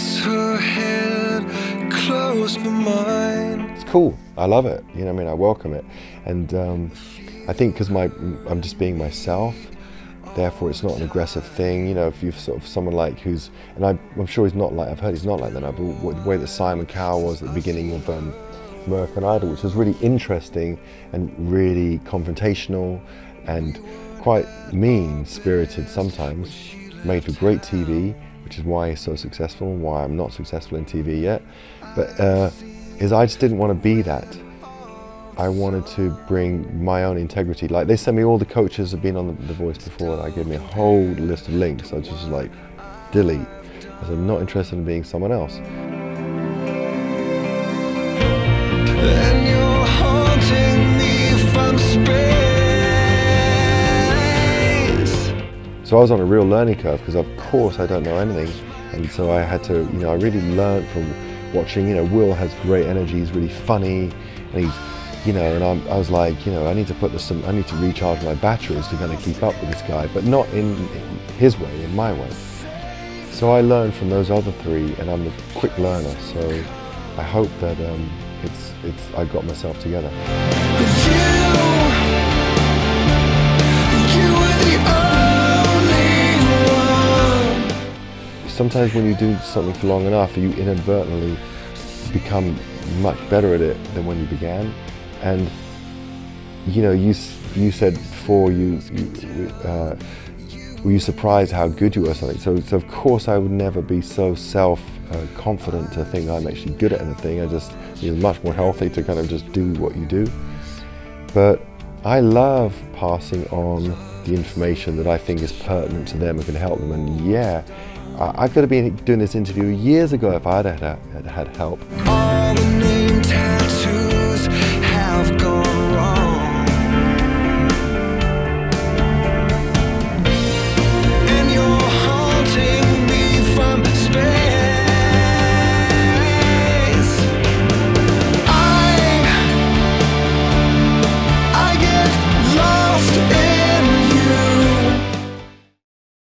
press her hand close to mine. It's cool. I love it. You know, I mean, I welcome it. And I think because I'm just being myself, therefore it's not an aggressive thing. You know, if you've sort of someone like who's, and I'm sure he's not like, I've heard he's not like that now, but the way that Simon Cowell was at the beginning of American Idol, which was really interesting and really confrontational and quite mean-spirited sometimes, made for great TV, which is why he's so successful and why I'm not successful in TV yet, but is I just didn't want to be that. I wanted to bring my own integrity. Like, they sent me all the coaches have been on The Voice before, and I gave me a whole list of links. I was just like, delete. I said, I'm not interested in being someone else. And you're haunting me from space. So I was on a real learning curve, because of course I don't know anything. And so I had to, you know, I really learned from watching, you know, Will has great energy, he's really funny, and he's, you know, and I was like, you know, I need to put this, I need to recharge my batteries to kind of keep up with this guy, but not in his way, in my way. So I learned from those other three, and I'm a quick learner, so I hope that I got myself together. You were the only one. Sometimes when you do something for long enough, you inadvertently become much better at it than when you began. And you know, you said before were you surprised how good you were at something? So of course I would never be so self-confident to think I'm actually good at anything. I just, it's much more healthy to kind of just do what you do. But I love passing on the information that I think is pertinent to them and can help them. And yeah, I could have been doing this interview years ago if I'd had help.